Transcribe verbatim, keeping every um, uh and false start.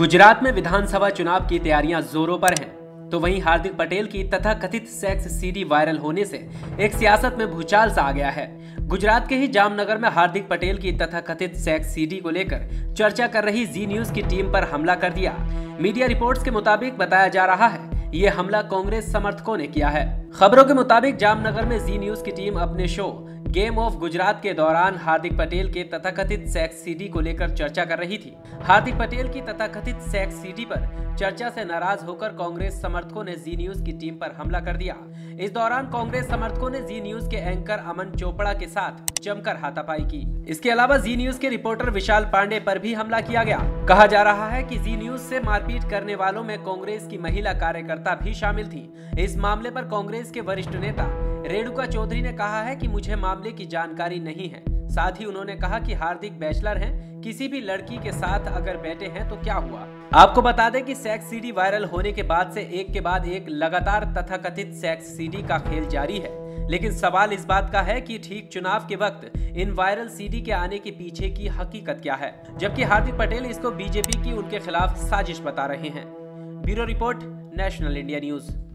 गुजरात में विधानसभा चुनाव की तैयारियां जोरों पर हैं, तो वहीं हार्दिक पटेल की तथाकथित सेक्स सीडी वायरल होने से एक सियासत में भूचाल सा आ गया है। गुजरात के ही जामनगर में हार्दिक पटेल की तथाकथित सेक्स सीडी को लेकर चर्चा कर रही जी न्यूज की टीम पर हमला कर दिया। मीडिया रिपोर्ट्स के मुताबिक बताया जा रहा है ये हमला कांग्रेस समर्थकों ने किया है। खबरों के मुताबिक जामनगर में जी न्यूज की टीम अपने शो गेम ऑफ गुजरात के दौरान हार्दिक पटेल के तथाकथित सेक्स सीडी को लेकर चर्चा कर रही थी। हार्दिक पटेल की तथाकथित सेक्स सीडी पर चर्चा से नाराज होकर कांग्रेस समर्थकों ने जी न्यूज की टीम पर हमला कर दिया। इस दौरान कांग्रेस समर्थकों ने जी न्यूज के एंकर अमन चोपड़ा के साथ जमकर हाथापाई की। इसके अलावा जी न्यूज के रिपोर्टर विशाल पांडे पर भी हमला किया गया। कहा जा रहा है कि जी न्यूज से मारपीट करने वालों में कांग्रेस की महिला कार्यकर्ता भी शामिल थी। इस मामले पर कांग्रेस के वरिष्ठ नेता रेणुका चौधरी ने कहा है कि मुझे मामले की जानकारी नहीं है। साथ ही उन्होंने कहा कि हार्दिक बैचलर हैं, किसी भी लड़की के साथ अगर बैठे हैं तो क्या हुआ। आपको बता दें कि सेक्स सीडी वायरल होने के बाद से एक के बाद एक लगातार तथाकथित सेक्स सीडी का खेल जारी है, लेकिन सवाल इस बात का है कि ठीक चुनाव के वक्त इन वायरल सीडी के आने के पीछे की हकीकत क्या है, जबकि हार्दिक पटेल इसको बीजेपी की उनके खिलाफ साजिश बता रहे हैं। Bureau report, national India news.